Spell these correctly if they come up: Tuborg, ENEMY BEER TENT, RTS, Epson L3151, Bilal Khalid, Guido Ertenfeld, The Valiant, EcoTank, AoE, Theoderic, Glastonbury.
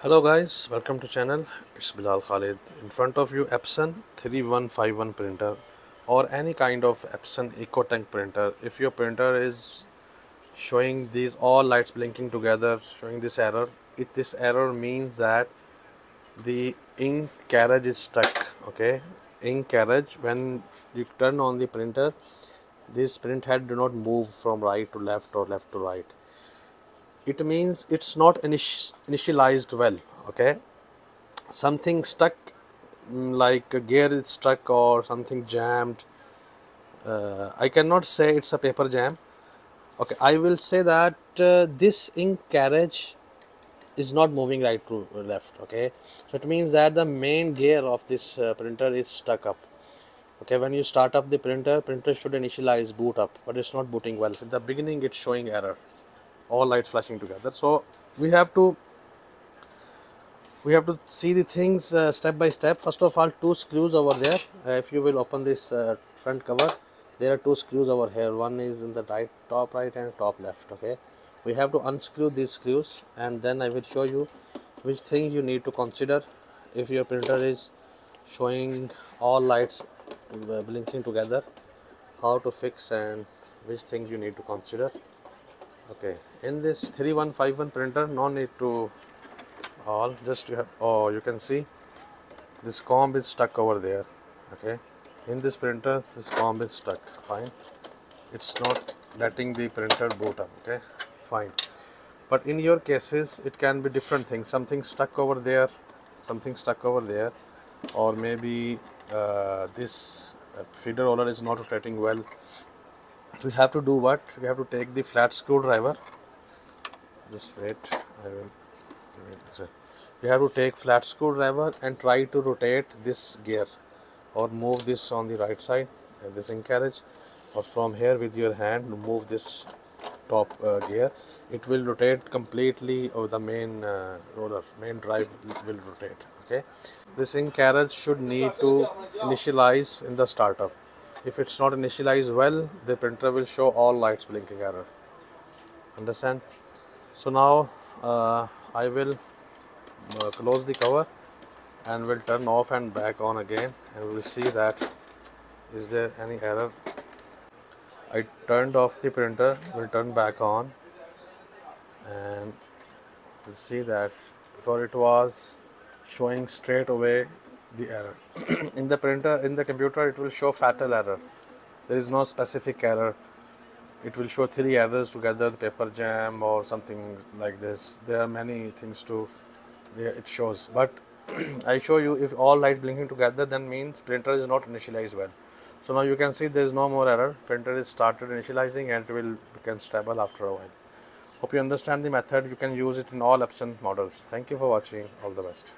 Hello guys, welcome to channel. It's Bilal Khalid. In front of you Epson 3151 printer or any kind of Epson EcoTank printer. If your printer is showing these all lights blinking together, showing this error, this error means that the ink carriage is stuck. Okay, ink carriage, when you turn on the printer, this print head do not move from right to left or left to right. It means it's not initialized well. Okay, something stuck, like a gear is stuck or something jammed. I cannot say it's a paper jam. Okay, I will say that this ink carriage is not moving right to left. Okay, so it means that the main gear of this printer is stuck up. Okay, when you start up the printer should initialize, boot up, but it's not booting well. So at the beginning it's showing error, all lights flashing together. So we have to see the things step by step. First of all, two screws over there. If you will open this front cover, there are two screws over here. One is in the top right and top left. Okay, we have to unscrew these screws, and then I will show you which thing you need to consider if your printer is showing all lights blinking together, how to fix and which things you need to consider. Okay, in this 3151 printer, no need to all, just you have, oh, you can see this comb is stuck over there. Okay, in this printer this comb is stuck. Fine, it's not letting the printer boot up. Okay, fine, but in your cases it can be different things. Something stuck over there, something stuck over there, or maybe this feeder roller is not rotating well. We have to do what? We have to take the flat screwdriver. Just wait, I will give it this way. We have to take flat screwdriver and try to rotate this gear or move this on the right side, this ink carriage, or from here with your hand move this top gear. It will rotate completely, or the main roller, main drive will rotate. Okay, this ink carriage should need to initialize in the startup. If it's not initialized well, the printer will show all lights blinking error. Understand? So now I will close the cover and will turn off and back on again, and we will see that is there any error. I turned off the printer, will turn back on, and we'll see that before it was showing straight away the error. In the printer, in the computer, it will show fatal error. There is no specific error. It will show three errors together, paper jam or something like this. There are many things to it shows, but I show you if all light blinking together, then means printer is not initialized well. So now you can see there is no more error. Printer is started initializing and it will become stable after a while. Hope you understand the method. You can use it in all Epson models. Thank you for watching. All the best.